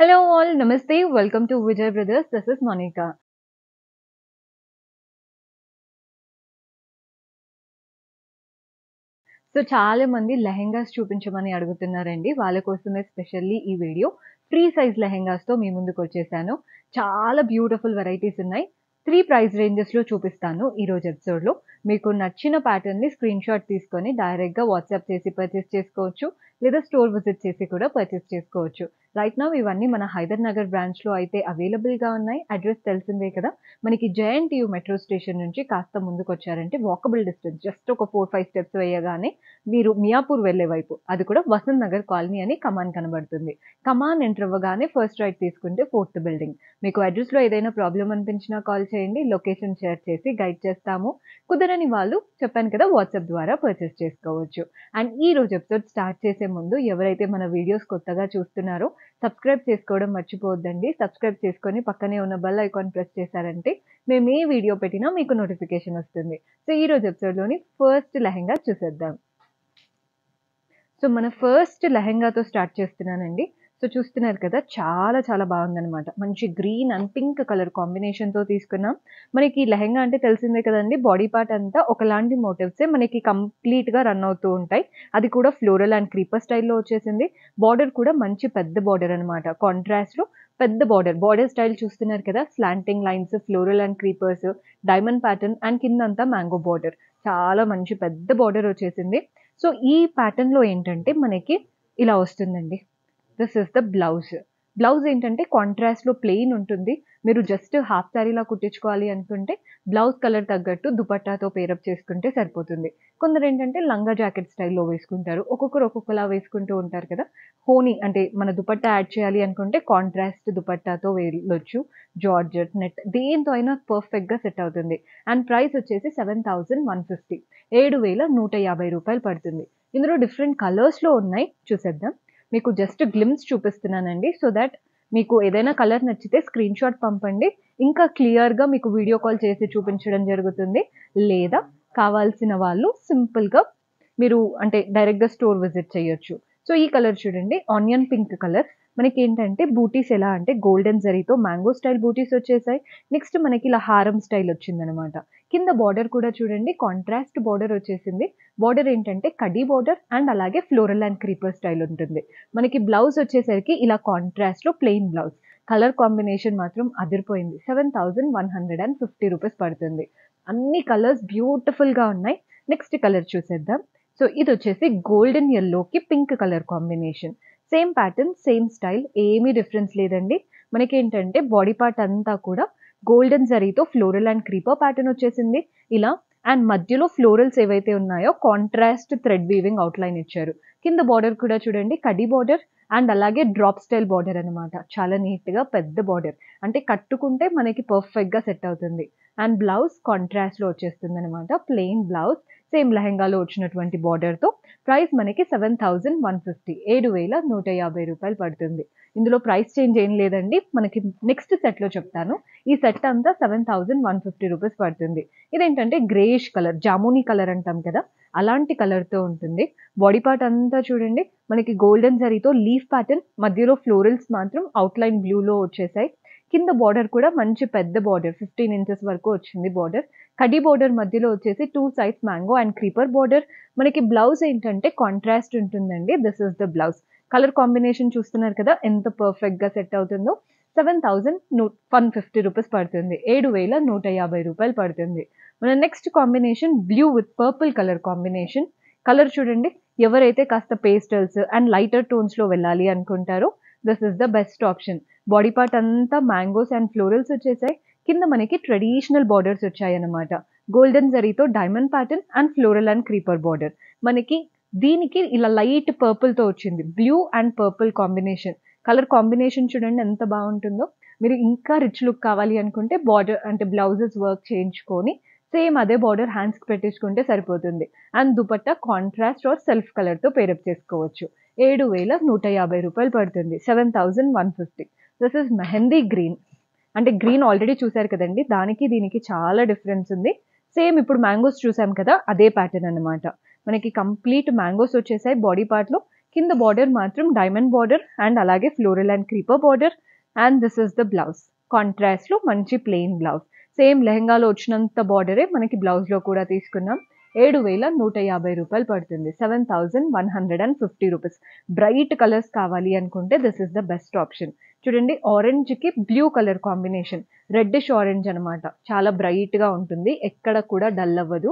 Hello all, Namaste, welcome to Vijay Brothers, this is Monica. So, చాలా మంది లెహెంగాస్ చూపించమని అడుగుతున్నారండి. వాళ్ళ కోసమే స్పెషల్లీ ఈ వీడియో ఫ్రీ సైజ్ లెహెంగాస్ తో మీ ముందుకు వచ్చేసాను. చాలా బ్యూటిఫుల్ వెరైటీస్ ఉన్నాయి. 3 ప్రైస్ రేంజెస్ లో చూపిస్తాను ఈ రోజు ఎపిసోడ్ లో. మీకు నచ్చిన ప్యాటర్న్ ని స్క్రీన్ షాట్ తీసుకొని డైరెక్ట్ గా వాట్సాప్ చేసి పర్చేస్ చేసుకోవచ్చు, లేదా స్టోర్ విజిట్ చేసి కూడా పర్చేస్ చేసుకోవచ్చు. రైట్ నౌ ఇవన్నీ మన హైదర్నగర్ బ్రాంచ్ లో అయితే అవైలబుల్ గా ఉన్నాయి. అడ్రస్ తెలిసిందే కదా మనకి, JNTU మెట్రో స్టేషన్ నుంచి కాస్త ముందుకు వచ్చారంటే వాకబుల్ డిస్టెన్స్, జస్ట్ ఒక 4-5 స్టెప్స్ వేయగానే మీరు మియాపూర్ వెళ్లే వైపు, అది కూడా వసంత్ నగర్ కాలనీ అని కమాన్ కనబడుతుంది. కమాన్ ఎంటర్ అవ్వగానే ఫస్ట్ రైట్ తీసుకుంటే 4th బిల్డింగ్. మీకు అడ్రస్ లో ఏదైనా ప్రాబ్లం అనిపించినా కాల్ చేయండి, లొకేషన్ షేర్ చేసి గైడ్ చేస్తాము. కుదరని వాళ్ళు చెప్పాను కదా వాట్సాప్ ద్వారా పర్చేస్ చేసుకోవచ్చు. అండ్ ఈ రోజు ఎపిసోడ్ స్టార్ట్ చేసే ముందు ఎవరైతే మన వీడియోస్ కొత్తగా చూస్తున్నారో సబ్స్క్రైబ్ చేసుకోవడం మర్చిపోవద్దండి. సబ్స్క్రైబ్ చేసుకొని పక్కనే ఉన్న బెల్ ఐకాన్ ప్రెస్ చేశారంటే మేము ఏ వీడియో పెట్టినా మీకు నోటిఫికేషన్ వస్తుంది. సో ఈ రోజు ఎపిసోడ్లోని ఫస్ట్ లెహెంగా చూసేద్దాం. సో మన ఫస్ట్ లెహెంగాతో స్టార్ట్ చేస్తున్నానండి. సో చూస్తున్నారు కదా, చాలా చాలా బాగుందనమాట. మంచి గ్రీన్ అండ్ పింక్ కలర్ కాంబినేషన్తో తీసుకున్నాం. మనకి ఈ లెహెంగా అంటే తెలిసిందే కదండి, బాడీ పార్ట్ అంతా ఒకలాంటి మోటివ్సే మనకి కంప్లీట్గా రన్ అవుతూ ఉంటాయి. అది కూడా ఫ్లోరల్ అండ్ క్రీపర్ స్టైల్లో వచ్చేసింది. బార్డర్ కూడా మంచి పెద్ద బార్డర్ అనమాట. కాంట్రాస్ట్లో పెద్ద బార్డర్, బార్డర్ స్టైల్ చూస్తున్నారు కదా, slanting lines, floral and creepers, diamond pattern and కిందంతా మ్యాంగో బార్డర్. చాలా మంచి పెద్ద బార్డర్ వచ్చేసింది. సో ఈ ప్యాటర్న్లో ఏంటంటే మనకి ఇలా వస్తుందండి. This is the blouse. Blouse ఏంటంటే కాంట్రాస్ట్లో ప్లెయిన్ ఉంటుంది. మీరు జస్ట్ హాఫ్ శారీలా కుట్టించుకోవాలి అనుకుంటే బ్లౌజ్ కలర్ తగ్గట్టు దుపట్టాతో పేరప్ చేసుకుంటే సరిపోతుంది. కొందరు ఏంటంటే లంగా జాకెట్ స్టైల్లో వేసుకుంటారు, ఒక్కొక్కరు ఒక్కొక్కలా వేసుకుంటూ ఉంటారు కదా. హోనీ అంటే మన దుపట్టా యాడ్ చేయాలి అనుకుంటే కాంట్రాస్ట్ దుపట్టాతో వెళ్ళొచ్చు. జార్జెట్, నెట్, దేంతో అయినా పర్ఫెక్ట్గా సెట్ అవుతుంది. అండ్ ప్రైస్ వచ్చేసి 7,150, 7,150 రూపాయలు పడుతుంది. ఇందులో డిఫరెంట్ కలర్స్లో ఉన్నాయి, చూసేద్దాం. మీకు జస్ట్ గ్లిమ్స్ చూపిస్తున్నానండి, సో దాట్ మీకు ఏదైనా కలర్ నచ్చితే స్క్రీన్ షాట్ పంపండి, ఇంకా క్లియర్గా మీకు వీడియో కాల్ చేసి చూపించడం జరుగుతుంది. లేదా కావాల్సిన వాళ్ళు సింపుల్గా మీరు అంటే డైరెక్ట్గా స్టోర్ విజిట్ చేయొచ్చు. సో ఈ కలర్ చూడండి, ఆనియన్ పింక్ కలర్. మనకి ఏంటంటే బూటీస్ ఎలా అంటే గోల్డెన్ జరీతో మ్యాంగో స్టైల్ బూటీస్ వచ్చేసాయి. నెక్స్ట్ మనకి ఇలా హారం స్టైల్ వచ్చిందనమాట. కింద బార్డర్ కూడా చూడండి, కాంట్రాస్ట్ బార్డర్ వచ్చేసింది. బార్డర్ ఏంటంటే కడీ బార్డర్ అండ్ అలాగే ఫ్లోరల్ అండ్ క్రీపర్ స్టైల్ ఉంటుంది. మనకి బ్లౌజ్ వచ్చేసరికి ఇలా కాంట్రాస్ట్లో ప్లెయిన్ బ్లౌజ్. కలర్ కాంబినేషన్ మాత్రం అదిరిపోయింది. 7,150 రూపీస్ పడుతుంది. అన్ని కలర్స్ బ్యూటిఫుల్గా ఉన్నాయి. నెక్స్ట్ కలర్ చూసేద్దాం. సో ఇది వచ్చేసి గోల్డెన్ ఎల్లోకి pink colour combination. Same pattern, same style, ఏమీ డిఫరెన్స్ లేదండి. మనకేంటంటే బాడీ పార్ట్ అంతా కూడా గోల్డెన్ జరీతో ఫ్లోరల్ అండ్ క్రీపర్ ప్యాటర్న్ వచ్చేసింది ఇలా. అండ్ మధ్యలో ఫ్లోరల్స్ ఏవైతే ఉన్నాయో కాంట్రాస్ట్ థ్రెడ్ వీవింగ్ అవుట్లైన్ ఇచ్చారు. కింద బార్డర్ కూడా చూడండి, కడి బార్డర్ అండ్ అలాగే డ్రాప్ స్టైల్ బార్డర్ అనమాట. చాలా నీట్గా పెద్ద బార్డర్, అంటే కట్టుకుంటే మనకి పర్ఫెక్ట్గా సెట్ అవుతుంది. అండ్ బ్లౌజ్ కాంట్రాస్ట్లో వచ్చేస్తుంది అనమాట, ప్లెయిన్ బ్లౌజ్. సేమ్ లెహెంగాలో వచ్చినటువంటి బార్డర్తో ప్రైస్ మనకి 7,150, 7,150 రూపాయలు పడుతుంది. ఇందులో ప్రైస్ చేంజ్ ఏం లేదండి, మనకి నెక్స్ట్ సెట్లో చెప్తాను. ఈ సెట్ అంతా 7,150 రూపీస్ పడుతుంది. ఇదేంటంటే గ్రేష్ కలర్, జామునీ కలర్ అంటాం కదా, అలాంటి కలర్తో ఉంటుంది. బాడీ పార్ట్ అంతా చూడండి, మనకి గోల్డెన్ జరీతో లీఫ్ ప్యాటర్న్, మధ్యలో ఫ్లోరల్స్ మాత్రం అవుట్లైన్ బ్లూలో వచ్చేసాయి. కింద బార్డర్ కూడా మంచి పెద్ద బార్డర్, 15 ఇంచెస్ వరకు వచ్చింది బార్డర్. కడి బార్డర్ మధ్యలో వచ్చేసి 2 size mango and creeper border. మనకి బ్లౌజ్ ఏంటంటే కాంట్రాస్ట్ ఉంటుందండి. This is the blouse. Colour combination చూస్తున్నారు కదా ఎంత పర్ఫెక్ట్గా సెట్ అవుతుందో. 7,150 రూపీస్ పడుతుంది, 7,150 రూపాయలు పడుతుంది. మన next combination blue with purple colour combination. Colour చూడండి, ఎవరైతే కాస్త పేస్టల్స్ అండ్ లైటర్ టోన్స్లో వెళ్ళాలి అనుకుంటారో this is the best option. Body part అంతా మ్యాంగోస్ అండ్ ఫ్లోరల్స్ వచ్చేసాయి. కింద మనకి ట్రెడిషనల్ బార్డర్స్ వచ్చాయన్నమాట. గోల్డెన్ జరీతో diamond pattern and floral and creeper border. మనకి దీనికి ఇలా లైట్ పర్పుల్తో వచ్చింది, blue and purple combination. Colour combination చూడండి ఎంత బాగుంటుందో. మీరు ఇంకా రిచ్ లుక్ కావాలి అనుకుంటే బార్డర్ అంటే బ్లౌజెస్ వర్క్ చేయించుకొని సేమ్ అదే బార్డర్ హ్యాండ్స్కి పెట్టించుకుంటే సరిపోతుంది. And dupatta contrast or self కలర్తో పేరప్ చేసుకోవచ్చు. 7,150 రూపాయలు పడుతుంది, 7,150. This is mehndi green. అంటే గ్రీన్ ఆల్రెడీ చూసారు కదండి, దానికి దీనికి చాలా డిఫరెన్స్ ఉంది. సేమ్ ఇప్పుడు మ్యాంగోస్ చూసాం కదా అదే ప్యాటర్న్ అనమాట. మనకి కంప్లీట్ మ్యాంగోస్ వచ్చేసాయి బాడీ పార్ట్లో. కింద border మాత్రం diamond border and అలాగే floral and creeper border and this is the blouse. Contrast లో మంచి plain blouse. Same లెహంగాలో వచ్చినంత border మనకి blouse లో కూడా తీసుకున్నాం. 7,150 రూపాయలు పడుతుంది. 7,150 రూపీస్. బ్రైట్ కలర్స్ కావాలి అనుకుంటే this is the best option. చూడండి ఆరెంజ్ కి blue colour combination, reddish orange అన్నమాట. చాలా బ్రైట్ గా ఉంటుంది, ఎక్కడ కూడా డల్ అవ్వదు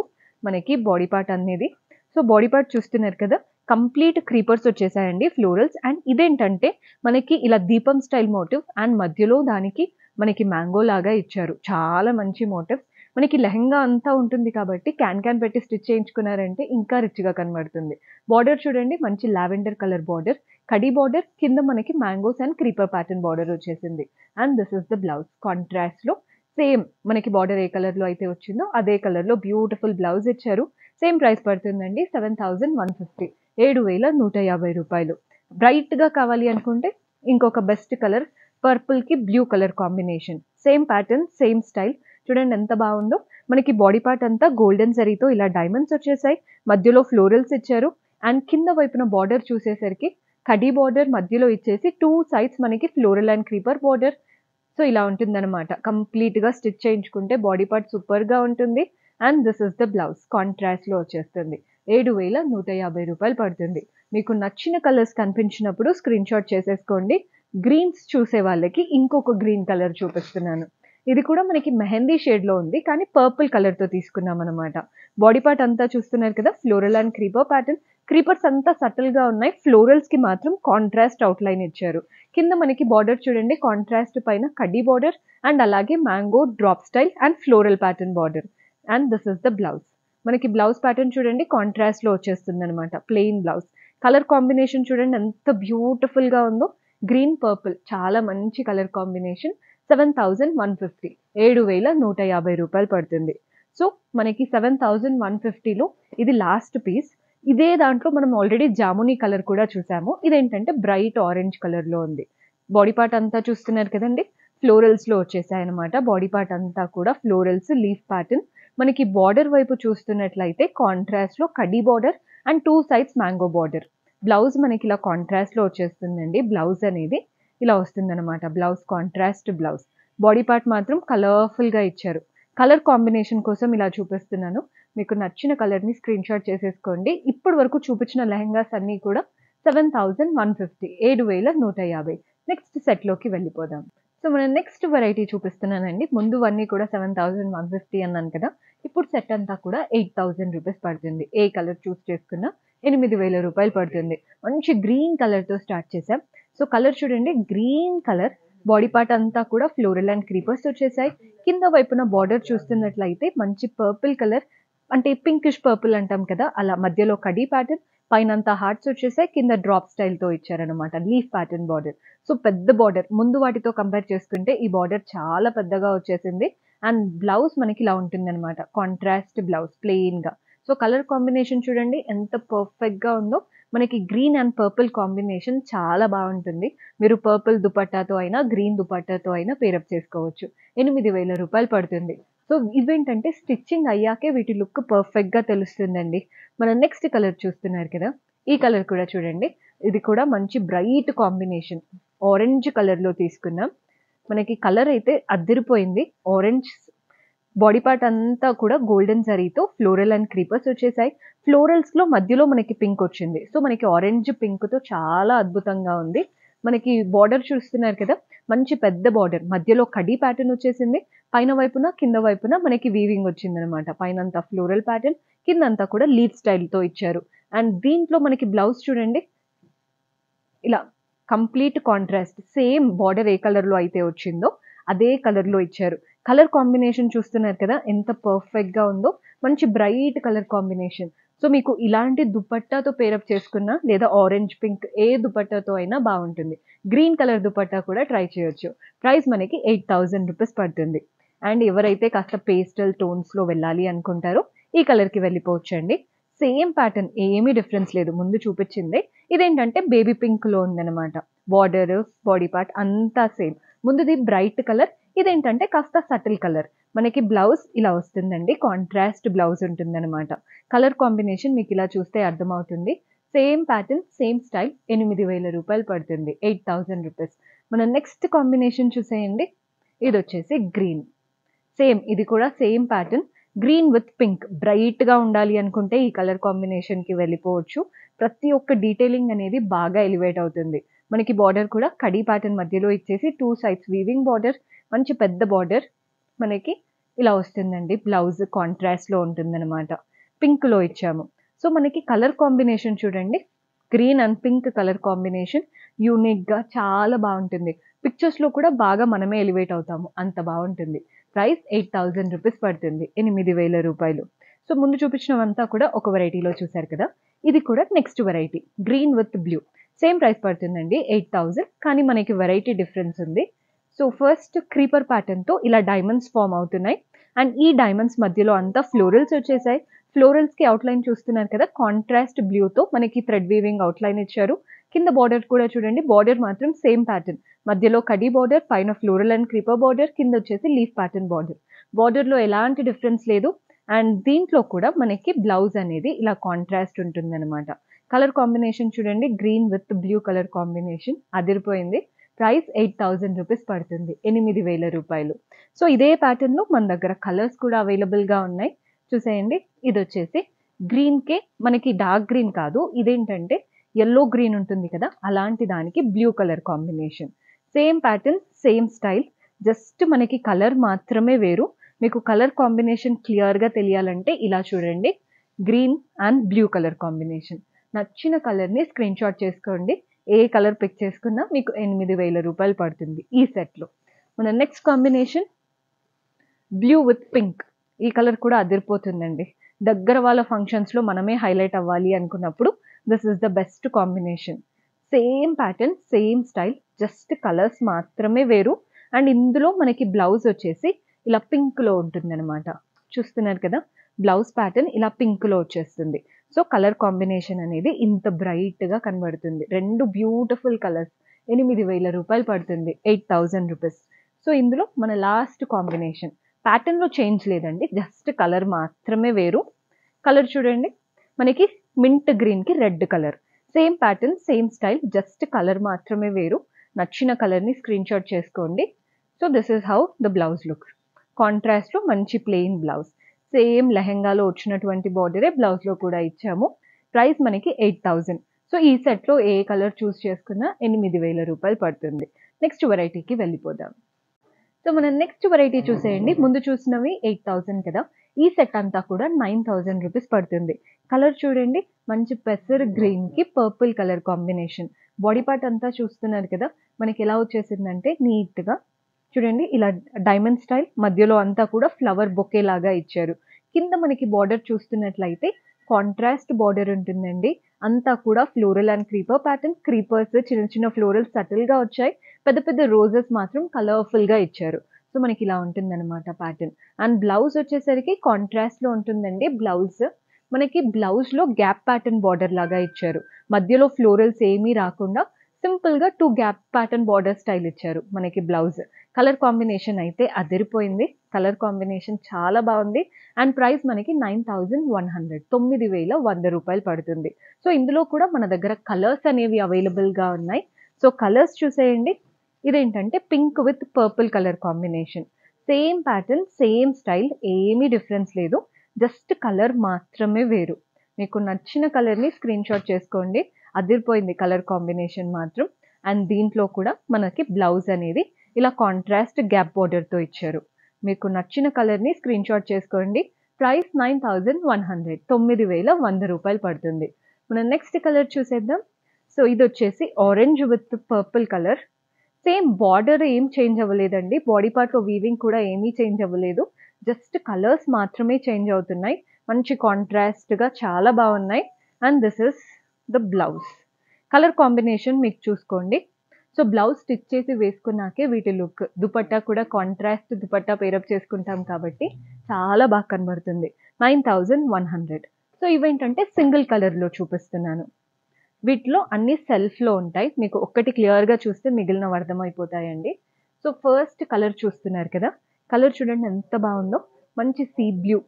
మనకి బాడీ పార్ట్ అనేది. సో బాడీ పార్ట్ చూస్తున్నారు కదా, కంప్లీట్ క్రీపర్స్ వచ్చేసాయండి, ఫ్లోరల్స్. అండ్ ఇదేంటంటే మనకి ఇలా దీపం స్టైల్ మోటివ్ అండ్ మధ్యలో దానికి మనకి మ్యాంగో లాగా ఇచ్చారు. చాలా మంచి మోటివ్స్ మనకి లెహంగా అంతా ఉంటుంది కాబట్టి క్యాన్ పెట్టి స్టిచ్ చేయించుకున్నారంటే ఇంకా రిచ్గా కనబడుతుంది. బార్డర్ చూడండి మంచి లావెండర్ కలర్ బార్డర్, కడీ బార్డర్, కింద మనకి mangoes and creeper pattern border వచ్చేసింది. And this is the blouse. Contrast లో సేమ్ మనకి బార్డర్ ఏ కలర్ లో అయితే వచ్చిందో అదే కలర్ లో బ్యూటిఫుల్ బ్లౌజ్ ఇచ్చారు. సేమ్ ప్రైస్ పడుతుందండి 7,150, 7,150 రూపాయలు. బ్రైట్ గా కావాలి అనుకుంటే ఇంకొక బెస్ట్ కలర్ పర్పుల్ కి blue colour combination, same pattern same style. చూడండి ఎంత బాగుందో, మనకి బాడీ పార్ట్ అంతా గోల్డెన్ జరీతో ఇలా డైమండ్స్ వచ్చేసాయి, మధ్యలో ఫ్లోరల్స్ ఇచ్చారు. అండ్ కింద వైపున బార్డర్ చూసేసరికి కడీ బార్డర్, మధ్యలో ఇచ్చేసి టూ సైడ్స్ మనకి floral and creeper border. So ఇలా ఉంటుందన్నమాట. కంప్లీట్ గా స్టిచ్ చేయించుకుంటే బాడీ పార్ట్ సూపర్ గా ఉంటుంది. And this is the blouse. Contrast లో వచ్చేస్తుంది, 7,150 రూపాయలు పడుతుంది. మీకు నచ్చిన కలర్స్ కనిపించినప్పుడు స్క్రీన్ షాట్ చేసేసుకోండి. గ్రీన్స్ చూసే వాళ్ళకి ఇంకొక గ్రీన్ కలర్ చూపిస్తున్నాను. ఇది కూడా మనకి మెహందీ షేడ్ లో ఉంది కానీ పర్పుల్ కలర్ తో తీసుకున్నాం అనమాట. బాడీ పార్ట్ అంతా చూస్తున్నారు కదా floral and creeper pattern, creepers అంతా సటిల్ గా ఉన్నాయి, ఫ్లోరల్స్ కి మాత్రం కాంట్రాస్ట్ అవుట్ లైన్ ఇచ్చారు. కింద మనకి బార్డర్ చూడండి, కాంట్రాస్ట్ పైన కడ్డీ బార్డర్ అండ్ అలాగే mango drop style and floral pattern border. And this is the blouse. మనకి బ్లౌజ్ ప్యాటర్న్ చూడండి కాంట్రాస్ట్ లో వచ్చేస్తుంది అనమాట, ప్లెయిన్ బ్లౌజ్. కలర్ కాంబినేషన్ చూడండి ఎంత బ్యూటిఫుల్ గా ఉందో, గ్రీన్ పర్పుల్, చాలా మంచి కలర్ కాంబినేషన్. 7,150, 7,150 రూపాయలు పడుతుంది. సో మనకి 7,150లో ఇది లాస్ట్ పీస్. ఇదే దాంట్లో మనం ఆల్రెడీ జామునీ కలర్ కూడా చూసాము, ఇదేంటంటే బ్రైట్ ఆరెంజ్ కలర్లో ఉంది. బాడీ పార్ట్ అంతా చూస్తున్నారు కదండి ఫ్లోరల్స్లో వచ్చేసాయన్నమాట. బాడీ పార్ట్ అంతా కూడా ఫ్లోరల్స్, లీఫ్ ప్యాటర్న్. మనకి బార్డర్ వైపు చూస్తున్నట్లయితే కాంట్రాస్ట్లో కడీ border and two sides mango border. Blouse మనకి ఇలా కాంట్రాస్ట్లో వచ్చేస్తుందండి, బ్లౌజ్ అనేది ఇలా వస్తుందన్నమాట. Blouse contrast blouse. Body part మాత్రం కలర్ఫుల్గా ఇచ్చారు. కలర్ కాంబినేషన్ కోసం ఇలా చూపిస్తున్నాను, మీకు నచ్చిన కలర్ని స్క్రీన్ షాట్ చేసేసుకోండి. ఇప్పటి వరకు చూపించిన లెహెంగాస్ అన్నీ కూడా 7,150, 7,150. నెక్స్ట్ సెట్లోకి వెళ్ళిపోదాం. సో మనం నెక్స్ట్ వెరైటీ చూపిస్తున్నానండి. ముందువన్నీ కూడా 7,150 అన్నాను కదా, ఇప్పుడు సెట్ అంతా కూడా 8,000 రూపీస్ పడుతుంది. ఏ కలర్ చూస్ చేసుకున్నా 8,000 రూపాయలు పడుతుంది. మంచి గ్రీన్ కలర్తో స్టార్ట్ చేసాం. సో కలర్ చూడండి గ్రీన్ కలర్, బాడీ పార్ట్ అంతా కూడా ఫ్లోరల్ అండ్ క్రీపర్స్ వచ్చేసాయి. కింద వైపున బార్డర్ చూస్తున్నట్లయితే మంచి పర్పుల్ కలర్, అంటే పింకిష్ పర్పుల్ అంటాం కదా అలా, మధ్యలో కడీ ప్యాటర్న్, పైన అంతా హార్ట్స్ వచ్చేసాయి, కింద డ్రాప్ స్టైల్తో ఇచ్చారనమాట. Leaf pattern border. సో పెద్ద బార్డర్, ముందు వాటితో కంపేర్ చేసుకుంటే ఈ బార్డర్ చాలా పెద్దగా వచ్చేసింది. అండ్ బ్లౌజ్ మనకి ఇలా ఉంటుందన్నమాట, కాంట్రాస్ట్ బ్లౌజ్ ప్లెయిన్గా. సో కలర్ కాంబినేషన్ చూడండి ఎంత పర్ఫెక్ట్గా ఉందో, మనకి గ్రీన్ అండ్ పర్పుల్ కాంబినేషన్ చాలా బాగుంటుంది. మీరు పర్పుల్ దుపట్టాతో అయినా గ్రీన్ దుపట్టాతో అయినా పేరప్ చేసుకోవచ్చు. 8,000 రూపాయలు పడుతుంది. సో ఇవేంటంటే స్టిచ్చింగ్ అయ్యాకే వీటి లుక్ పర్ఫెక్ట్గా తెలుస్తుందండి. మనం నెక్స్ట్ కలర్ చూస్తున్నారు కదా, ఈ కలర్ కూడా చూడండి, ఇది కూడా మంచి బ్రైట్ కాంబినేషన్, ఆరెంజ్ కలర్లో తీసుకున్నాం. మనకి కలర్ అయితే అదిరిపోయింది, ఆరెంజ్. బాడీ పార్ట్ అంతా కూడా గోల్డెన్ జరీతో ఫ్లోరల్ అండ్ క్రీపర్స్ వచ్చేసాయి. ఫ్లోరల్స్లో మధ్యలో మనకి పింక్ వచ్చింది. సో మనకి ఆరెంజ్ పింక్తో చాలా అద్భుతంగా ఉంది. మనకి బార్డర్ చూస్తున్నారు కదా మంచి పెద్ద బార్డర్, మధ్యలో కడీ ప్యాటర్న్ వచ్చేసింది, పైన వైపున కింద వైపున మనకి వీవింగ్ వచ్చిందనమాట. పైన అంతా ఫ్లోరల్ ప్యాటర్న్, కింద అంతా కూడా లీఫ్ స్టైల్తో ఇచ్చారు. అండ్ దీంట్లో మనకి బ్లౌజ్ చూడండి ఇలా కంప్లీట్ కాంట్రాస్ట్, సేమ్ బార్డర్ ఏ కలర్లో అయితే వచ్చిందో అదే కలర్లో ఇచ్చారు. కలర్ కాంబినేషన్ చూస్తున్నారు కదా ఎంత పర్ఫెక్ట్గా ఉందో, మంచి బ్రైట్ కలర్ కాంబినేషన్. సో మీకు ఇలాంటి దుపట్టాతో పేరప్ చేసుకున్నా లేదా ఆరెంజ్ పింక్ ఏ దుపట్టాతో అయినా బాగుంటుంది. గ్రీన్ కలర్ దుపట్టా కూడా ట్రై చేయొచ్చు. ప్రైస్ మనకి 8,000 రూపీస్ పడుతుంది. అండ్ ఎవరైతే కాస్త పేస్టల్ టోన్స్లో వెళ్ళాలి అనుకుంటారో ఈ కలర్కి వెళ్ళిపోవచ్చండి. సేమ్ ప్యాటర్న్, ఏమీ డిఫరెన్స్ లేదు ముందు చూపించింది. ఇదేంటంటే బేబీ పింక్లో ఉందన్నమాట. బార్డర్ బాడీ పార్ట్ అంతా సేమ్. ముందుది బ్రైట్ కలర్, ఇదేంటంటే కాస్త సటిల్ కలర్. మనకి బ్లౌజ్ ఇలా వస్తుందండి, కాంట్రాస్ట్ బ్లౌజ్ ఉంటుందన్నమాట. కలర్ కాంబినేషన్ మీకు ఇలా చూస్తే అర్థమవుతుంది. same pattern, same style, 8000 రూపాయలు పడుతుంది, 8000 రూపీస్. మన నెక్స్ట్ కాంబినేషన్ చూసేయండి, ఇది వచ్చేసి గ్రీన్. సేమ్, ఇది కూడా same pattern, green with pink. Bright గా ఉండాలి అనుకుంటే ఈ కలర్ కాంబినేషన్ కి వెళ్ళిపోవచ్చు. ప్రతి ఒక్క డీటెయిలింగ్ అనేది బాగా ఎలివేట్ అవుతుంది. మనకి బార్డర్ కూడా కడీ ప్యాటర్న్ మధ్యలో ఇచ్చేసి 2 sides వీవింగ్ బార్డర్, మంచి పెద్ద బార్డర్ మనకి ఇలా వస్తుందండి. బ్లౌజ్ కాంట్రాస్ట్ లో ఉంటుందన్నమాట, పింక్ లో ఇచ్చాము. సో మనకి కలర్ కాంబినేషన్ చూడండి, green and pink colour combination unique గా చాలా బాగుంటుంది. పిక్చర్స్ లో కూడా బాగా మనమే ఎలివేట్ అవుతాము, అంత బాగుంటుంది. ప్రైస్ 8000 రూపీస్ పడుతుంది, 8000 రూపాయలు. సో ముందు చూపించినవంతా కూడా ఒక వెరైటీలో చూసారు కదా, ఇది కూడా next variety, green with blue. Same price పడుతుందండి, 8000, కానీ మనకి వెరైటీ డిఫరెన్స్ ఉంది. సో ఫస్ట్ క్రీపర్ ప్యాటర్న్ తో ఇలా డైమండ్స్ ఫామ్ అవుతున్నాయి, అండ్ ఈ డైమండ్స్ మధ్యలో అంతా ఫ్లోరల్స్ వచ్చేసాయి. ఫ్లోరల్స్ కి అవుట్లైన్ చూస్తున్నారు కదా, కాంట్రాస్ట్ బ్లూ తో మనకి థ్రెడ్ వీవింగ్ అవుట్లైన్ ఇచ్చారు. కింద బార్డర్ కూడా చూడండి, బార్డర్ మాత్రం సేమ్ ప్యాటర్న్, మధ్యలో కడీ బార్డర్, పైన ఫ్లోరల్ అండ్ క్రీపర్ బార్డర్, కింద వచ్చేసి లీఫ్ ప్యాటర్న్ బార్డర్. బార్డర్లో ఎలాంటి డిఫరెన్స్ లేదు, అండ్ దీంట్లో కూడా మనకి బ్లౌజ్ అనేది ఇలా కాంట్రాస్ట్ ఉంటుందన్నమాట. కలర్ కాంబినేషన్ చూడండి, green with blue colour combination అదిరిపోయింది. ప్రైస్ 8000 రూపీస్ పడుతుంది, 8000 రూపాయలు. సో ఇదే ప్యాటర్న్లో మన దగ్గర కలర్స్ కూడా అవైలబుల్గా ఉన్నాయి చూసేయండి. ఇది వచ్చేసి గ్రీన్కే, మనకి డార్క్ గ్రీన్ కాదు, ఇదేంటంటే ఎల్లో గ్రీన్ ఉంటుంది కదా, అలాంటి దానికి blue colour combination. Same pattern, same style, just మనకి కలర్ మాత్రమే వేరు. మీకు కలర్ కాంబినేషన్ క్లియర్గా తెలియాలంటే ఇలా చూడండి, green and blue colour combination. నచ్చిన కలర్ని స్క్రీన్ షాట్ చేసుకోండి, ఏ కలర్ పిక్ చేసుకున్నా మీకు 8000 రూపాయలు పడుతుంది ఈ సెట్లో. మన next combination blue with pink. ఈ కలర్ కూడా అదిరిపోతుందండి. దగ్గర వాళ్ళ ఫంక్షన్స్లో మనమే హైలైట్ అవ్వాలి అనుకున్నప్పుడు this is the best combination. Same pattern, same style, just colours మాత్రమే వేరు. అండ్ ఇందులో మనకి బ్లౌజ్ వచ్చేసి ఇలా పింక్లో ఉంటుందన్నమాట. చూస్తున్నారు కదా, బ్లౌజ్ ప్యాటర్న్ ఇలా పింక్లో వచ్చేస్తుంది. సో కలర్ కాంబినేషన్ అనేది ఇంత బ్రైట్గా కనబడుతుంది. రెండు బ్యూటిఫుల్ కలర్స్, 8000 రూపాయలు పడుతుంది, 8000 రూపీస్. సో ఇందులో మన లాస్ట్ కాంబినేషన్, ప్యాటర్న్లో చేంజ్ లేదండి, జస్ట్ కలర్ మాత్రమే వేరు. కలర్ చూడండి, మనకి మింట్ గ్రీన్కి red colour. Same pattern, same style, just colour మాత్రమే వేరు. నచ్చిన కలర్ని స్క్రీన్ షాట్ చేసుకోండి. So this is how the blouse looks. కాంట్రాస్ట్లో మంచి ప్లెయిన్ బ్లౌజ్, సేమ్ లెహెంగాలో వచ్చినటువంటి బార్డరే బ్లౌజ్లో కూడా ఇచ్చాము. ప్రైస్ మనకి 8000. సో ఈ సెట్లో ఏ కలర్ చూస్ చేసుకున్నా 8000 రూపాయలు పడుతుంది. నెక్స్ట్ వెరైటీకి వెళ్ళిపోదాం. సో మనం నెక్స్ట్ వెరైటీ చూసేయండి. ముందు చూసినవి 8000 కదా, ఈ సెట్ అంతా కూడా 9000 రూపీస్ పడుతుంది. కలర్ చూడండి, మంచి పెసర్ గ్రీన్కి purple colour combination. Body part అంతా చూస్తున్నారు కదా, మనకి ఎలా వచ్చేసిందంటే నీట్గా చూడండి, ఇలా డైమండ్ స్టైల్, మధ్యలో అంతా కూడా ఫ్లవర్ బొకే లాగా ఇచ్చారు. కింద మనకి బార్డర్ చూస్తున్నట్లయితే కాంట్రాస్ట్ బార్డర్ ఉంటుందండి. అంతా కూడా floral and creeper pattern. Creepers చిన్న చిన్న ఫ్లోరల్స్ సటిల్గా వచ్చాయి, పెద్ద పెద్ద రోజెస్ మాత్రం కలర్ఫుల్గా ఇచ్చారు. సో మనకి ఇలా ఉంటుందన్నమాట ప్యాటర్న్. అండ్ బ్లౌజ్ వచ్చేసరికి కాంట్రాస్ట్లో ఉంటుందండి. బ్లౌజ్ మనకి బ్లౌజ్లో గ్యాప్ ప్యాటర్న్ బార్డర్ లాగా ఇచ్చారు, మధ్యలో ఫ్లోరల్స్ ఏమీ రాకుండా సింపుల్గా 2 గ్యాప్ ప్యాటర్న్ బార్డర్ స్టైల్ ఇచ్చారు మనకి బ్లౌజ్. కలర్ కాంబినేషన్ అయితే అదిరిపోయింది, కలర్ కాంబినేషన్ చాలా బాగుంది. అండ్ ప్రైస్ మనకి 9100, 9100 రూపాయలు పడుతుంది. సో ఇందులో కూడా మన దగ్గర కలర్స్ అనేవి అవైలబుల్గా ఉన్నాయి. సో కలర్స్ చూసేయండి. ఇదేంటంటే pink with purple colour combination. Same pattern, same style, ఏమీ డిఫరెన్స్ లేదు, జస్ట్ కలర్ మాత్రమే వేరు. మీకు నచ్చిన కలర్ని స్క్రీన్ షాట్ చేసుకోండి. అదిరిపోయింది కలర్ కాంబినేషన్ మాత్రం. అండ్ దీంట్లో కూడా మనకి బ్లౌజ్ అనేది ఇలా కాంట్రాస్ట్ గ్యాప్ బార్డర్తో ఇచ్చారు. మీకు నచ్చిన కలర్ని స్క్రీన్ షాట్ చేసుకోండి. ప్రైస్ 9100, 9100 రూపాయలు పడుతుంది. మనం నెక్స్ట్ కలర్ చూసేద్దాం. సో ఇది వచ్చేసి orange with purple colour. Same border ఏం చేంజ్ అవ్వలేదండి, బాడీ పార్ట్లో వీవింగ్ కూడా ఏమీ చేంజ్ అవ్వలేదు, జస్ట్ కలర్స్ మాత్రమే చేంజ్ అవుతున్నాయి. మంచి కాంట్రాస్ట్గా చాలా బాగున్నాయి. And this is the blouse. Colour combination మీకు చూసుకోండి. సో బ్లౌజ్ స్టిచ్ చేసి వేసుకున్నాకే వీటి లుక్. దుపట్టా కూడా కాంట్రాస్ట్ దుపట్టా పేరప్ చేసుకుంటాం కాబట్టి చాలా బాగా కనబడుతుంది. 9100. సో ఇవేంటంటే సింగిల్ కలర్లో చూపిస్తున్నాను. వీటిలో అన్ని సెల్ఫ్లో ఉంటాయి, మీకు ఒక్కటి క్లియర్గా చూస్తే మిగిలినవి అర్థమైపోతాయండి. సో ఫస్ట్ కలర్ చూస్తున్నారు కదా, కలర్ చూడండి ఎంత బాగుందో. మంచి సీ బ్లూ,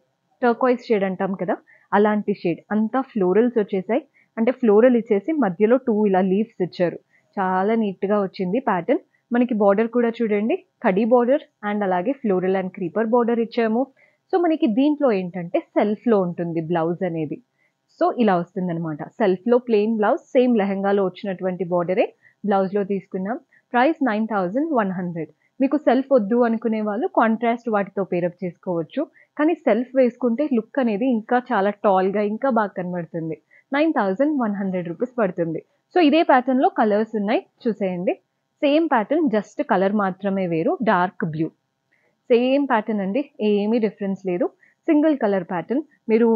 టర్కాయిస్ షేడ్ అంటాం కదా, అలాంటి షేడ్. అంతా ఫ్లోరల్స్ వచ్చేసాయి. అంటే ఫ్లోరల్ ఇచ్చేసి మధ్యలో 2 ఇలా లీవ్స్ ఇచ్చారు. చాలా నీట్గా వచ్చింది ప్యాటర్న్. మనకి బార్డర్ కూడా చూడండి, కడీ బార్డర్ అండ్ అలాగే ఫ్లోరల్ అండ్ క్రీపర్ బార్డర్ ఇచ్చాము. సో మనకి దీంట్లో ఏంటంటే సెల్ఫ్లో ఉంటుంది బ్లౌజ్ అనేది. సో ఇలా వస్తుందనమాట సెల్ఫ్లో ప్లెయిన్ బ్లౌజ్, సేమ్ లెహంగాలో వచ్చినటువంటి బార్డరే బ్లౌజ్లో తీసుకున్నాం. ప్రైస్ 9100. మీకు సెల్ఫ్ వద్దు అనుకునే వాళ్ళు కాంట్రాస్ట్ వాటితో పేరప్ చేసుకోవచ్చు, కానీ సెల్ఫ్ వేసుకుంటే లుక్ అనేది ఇంకా చాలా టాల్గా ఇంకా బాగా కనబడుతుంది. 9100 రూపీస్ పడుతుంది. సో ఇదే ప్యాటర్న్లో కలర్స్ ఉన్నాయి చూసేయండి. సేమ్ ప్యాటర్న్, జస్ట్ కలర్ మాత్రమే వేరు, డార్క్ బ్లూ. సేమ్ ప్యాటర్న్ అండి, ఏమీ డిఫరెన్స్ లేదు. Single colour pattern. మీరు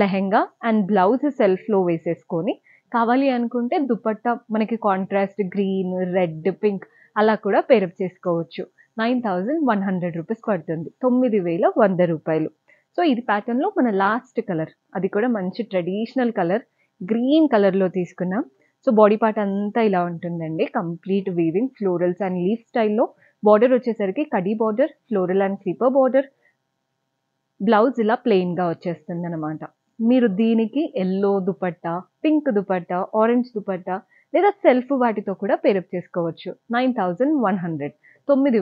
లెహెంగా అండ్ బ్లౌజ్ సెల్ఫ్లో వేసేసుకొని కావాలి అనుకుంటే దుపట్టా మనకి కాంట్రాస్ట్ గ్రీన్, రెడ్, పింక్ అలా కూడా పేరప్ చేసుకోవచ్చు. 9100 రూపీస్ పడుతుంది, 9100 రూపాయలు. సో ఇది ప్యాటర్న్లో మన లాస్ట్ కలర్, అది కూడా మంచి ట్రెడిషనల్ కలర్ గ్రీన్ కలర్లో తీసుకున్నాం. సో బాడీ పార్ట్ అంతా ఇలా ఉంటుందండి, complete weaving florals and leaf స్టైల్లో. బార్డర్ వచ్చేసరికి కడీ border, floral and creeper border. Blouse ఇలా ప్లెయిన్గా వచ్చేస్తుంది అనమాట. మీరు దీనికి yellow dupatta, pink dupatta, orange dupatta లేదా సెల్ఫ్ వాటితో కూడా పేరప్ చేసుకోవచ్చు. 9100,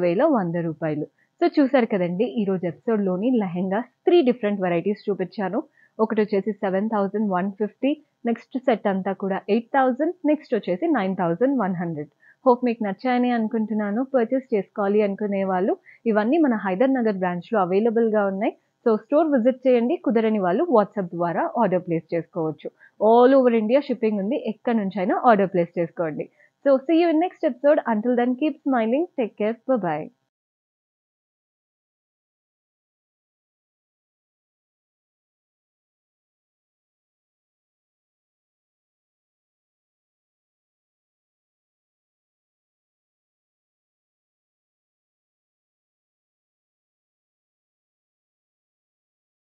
9100 రూపాయలు. సో చూసారు కదండి, ఈరోజు ఎపిసోడ్లోని లెహెంగాస్ 3 డిఫరెంట్ వెరైటీస్ చూపించాను. ఒకటి వచ్చేసి 7150, నెక్స్ట్ సెట్ అంతా కూడా 8000, నెక్స్ట్ వచ్చేసి 9100. హోప్ మీకు నచ్చాయని అనుకుంటున్నాను. పర్చేస్ చేసుకోవాలి అనుకునే వాళ్ళు ఇవన్నీ మన హైదర్నగర్ బ్రాంచ్లో అవైలబుల్గా ఉన్నాయి. సో స్టోర్ విజిట్ చేయండి, కుదరని వాళ్ళు వాట్సాప్ ద్వారా ఆర్డర్ ప్లేస్ చేసుకోవచ్చు. ఆల్ ఓవర్ ఇండియా షిప్పింగ్ ఉంది, ఎక్కడి నుంచైనా ఆర్డర్ ప్లేస్ చేసుకోండి. So see you in next episode. Until then keep smiling, take care, bye.